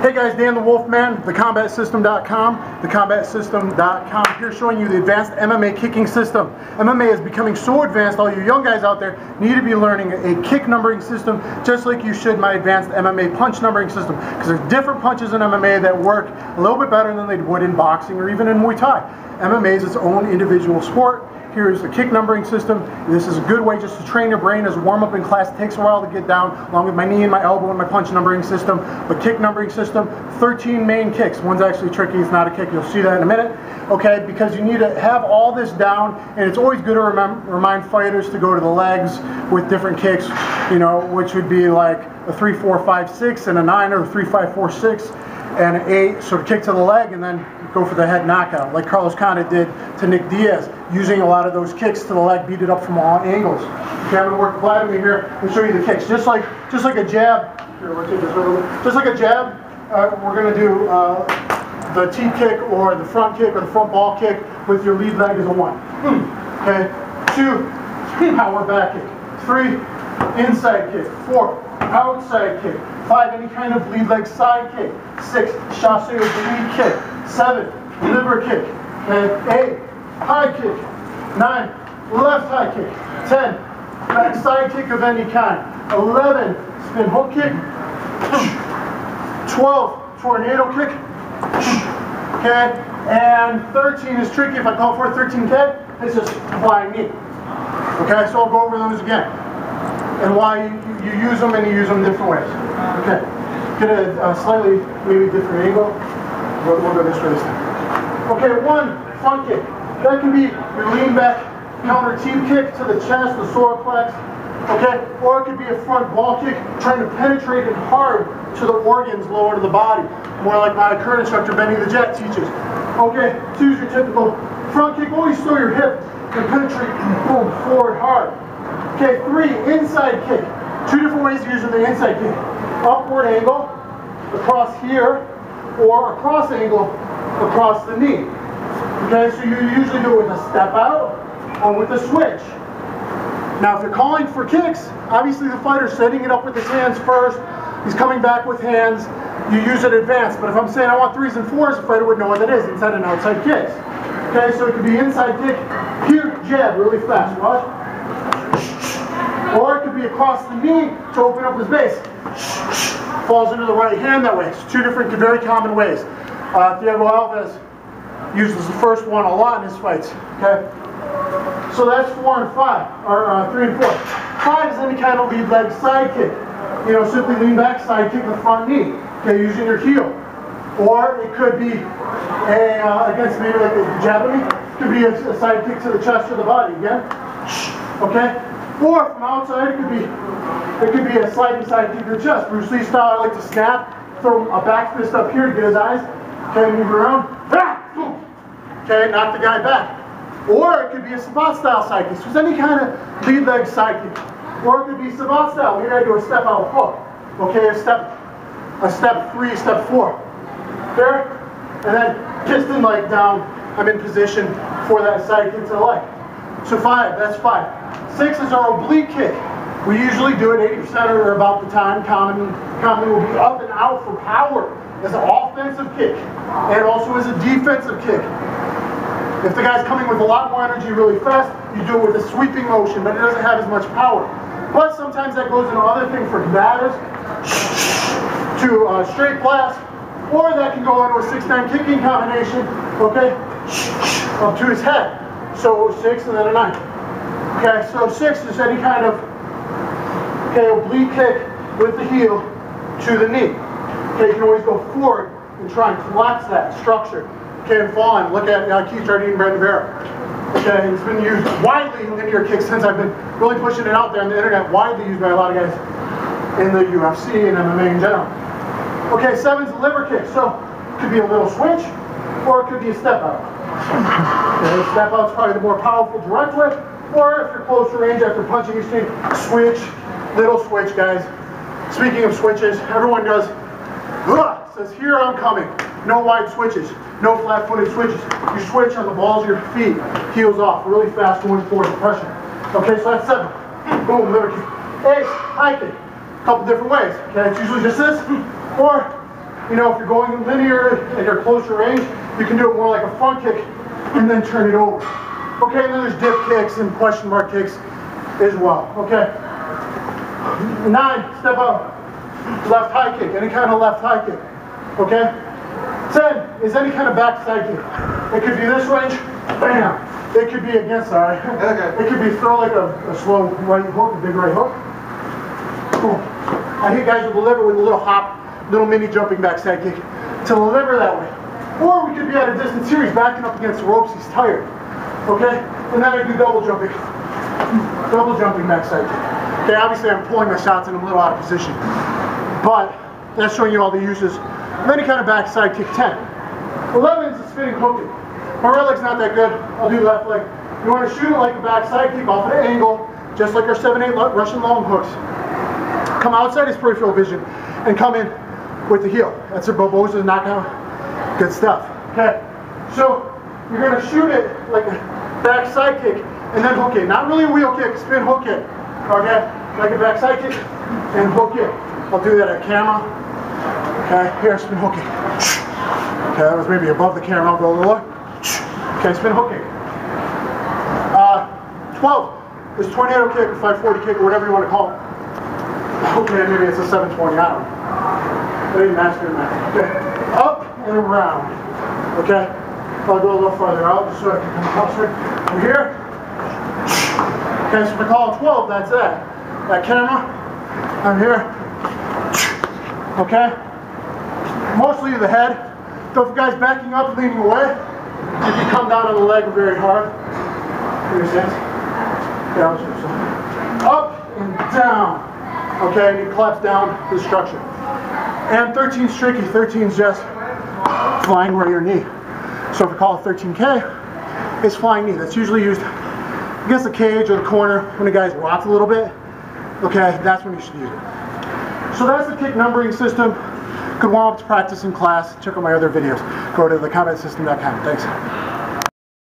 Hey guys, Dan the Wolfman, TheCombatSystem.com, TheCombatSystem.com, here showing you the advanced MMA kicking system. MMA is becoming so advanced, all you young guys out there need to be learning a kick numbering system just like you should my advanced MMA punch numbering system, because there's different punches in MMA that work a little bit better than they would in boxing or even in Muay Thai. MMA is its own individual sport. Here is the kick numbering system. This is a good way just to train your brain as a warm-up in class. It takes a while to get down, along with my knee and my elbow and my punch numbering system. But kick numbering system, 13 main kicks. One's actually tricky, it's not a kick. You'll see that in a minute. Okay, because you need to have all this down, and it's always good to remind fighters to go to the legs with different kicks, you know, which would be like a 3-4-5-6 and a 9, or a 3-5-4-6 and an 8. So to kick to the leg and then go for the head knockout, like Carlos Condit did to Nick Diaz, using a lot of those kicks to the leg, beat it up from all angles. Okay, I'm going to work Vladimir here and show you the kicks. Just like a jab, here, we'll take this over. Just like a jab, we're going to do the T kick or the front kick or the front ball kick with your lead leg as a 1. Okay, 2, power back kick. 3, inside kick. 4, outside kick. 5, any kind of lead leg side kick. 6, chasseur lead kick. 7, liver kick. Okay, 8, high kick. 9, left high kick. 10, back side kick of any kind. 11, spin hook kick. 12, tornado kick. Okay, and 13 is tricky. If I call for a 13K, it's just flying knee. Okay, so I'll go over those again, and why you use them, and you use them different ways. Okay, get a slightly maybe different angle. We'll go this way this time. Okay, 1, front kick. That can be your lean back counter team kick to the chest, the soroplex, okay? Or it could be a front ball kick, trying to penetrate it hard to the organs lower to the body, more like my current instructor, Benny the Jet, teaches. Okay, choose your typical front kick. Always throw your hip and penetrate, boom, forward hard. Okay, 3, inside kick. 2 different ways to use the inside kick. Upward angle, across here, or a cross angle, across the knee. Okay, so you usually do it with a step out or with a switch. Now if you're calling for kicks, obviously the fighter's setting it up with his hands first, he's coming back with hands, you use it advanced. But if I'm saying I want 3s and 4s, the fighter would know what that is, inside and outside kicks. Okay, so it could be inside kick, here, jab, really fast, watch. Or it could be across the knee to open up his base. Falls into the right hand that way. It's 2 different, very common ways. Thiago Alves uses the first one a lot in his fights, okay? So that's 4 and 5, or 3 and 4. 5 is any kind of lead leg side kick. You know, simply lean back, side kick the front knee, okay, using your heel. Or it could be a, against maybe like a Japanese, it could be a side kick to the chest or the body, again, okay? Or from outside, it could be a sliding side kick to the chest. Bruce Lee style, I like to snap, throw a back fist up here to get his eyes, okay, move around, okay, knock the guy back. Or it could be a Savate style side kick. So it's any kind of lead leg side kick. Or it could be Savate style. Here I do a step out hook. Okay, a step 3, step 4. There, and then piston leg down. I'm in position for that side kick to the leg. So 5, that's 5. 6 is our oblique kick. We usually do it 80% or about the time. Commonly will be up and out for power as an offensive kick and also as a defensive kick. If the guy's coming with a lot more energy really fast, you do it with a sweeping motion, but it doesn't have as much power. Plus, sometimes that goes into another thing for batters, to straight blast, or that can go into a 6-9 kicking combination, okay, up to his head. So 6 and then a 9. Okay, so 6 is any kind of, okay, oblique kick with the heel to the knee. Okay, you can always go forward and try and collapse that structure. Okay, and fall in. Look at Keith Jardine and Brendan Vera. Okay, it's been used widely in linear kicks since I've been really pushing it out there on the internet, widely used by a lot of guys in the UFC and MMA in general. Okay, 7's the liver kick. So it could be a little switch, or it could be a step out. Okay, step out's probably the more powerful direct whip, or if you're close to range after punching your team, switch, little switch, guys. Speaking of switches, everyone does, says here I'm coming. No wide switches, no flat-footed switches. You switch on the balls of your feet, heels off, really fast going forward pressure. Okay, so that's 7. Boom, liver kick. 8, high kick. A couple different ways. Okay, it's usually just this, or You know, if you're going linear and you're closer range, you can do it more like a front kick and then turn it over. Okay, and then there's dip kicks and question mark kicks as well. Okay. 9, step up. Left high kick, any kind of left high kick. Okay? 10 is any kind of backside kick. It could be this range, bam. It could be against, all right? Okay. It could be throw like a slow right hook, a big right hook. Cool. I hit guys with the liver with a little hop, little mini jumping backside kick to the liver that way. Or we could be at a distance here, he's backing up against the ropes, he's tired. Okay? And then I do double jumping. Double jumping backside kick. Okay, obviously I'm pulling my shots and I'm a little out of position. But that's showing you all the uses. Any kind of backside kick, 10. 11 is a spinning hook kick. My right leg's not that good, I'll do left leg. You want to shoot it like a backside kick off at an angle, just like our 7-8 Russian long hooks. Come outside his peripheral vision and come in with the heel. That's a Barbosa's knockout. Good stuff. Okay, so you're going to shoot it like a backside kick and then hook it. Not really a wheel kick, spin hook kick. Okay, like a backside kick and hook it. I'll do that at camera. Okay, here, spin hook kick. Okay, that was maybe above the camera. I'll go a little lower. Okay, spin hook kick. 12 is tornado kick, 540 kick, or whatever you want to call it. Okay, maybe it's a 720, I don't know. It didn't match, Okay, up and around. Okay, I'll go a little farther out just so I can come closer. From here. Okay, so if I call 12, that's that. That camera, I'm here. Okay? Mostly the head. So if the guy's backing up and leaning away, if you come down on the leg very hard. Makes sense? Yeah, up and down. Okay, and you collapse down the structure. And 13's tricky. 13's just flying right your knee. So if we call it 13K, it's flying knee. That's usually used against the cage or the corner when a guy's rocked a little bit. Okay, that's when you should use it. So that's the kick numbering system. Good warm-up to practice in class. Check out my other videos. Go to TheCombatSystem.com. Thanks.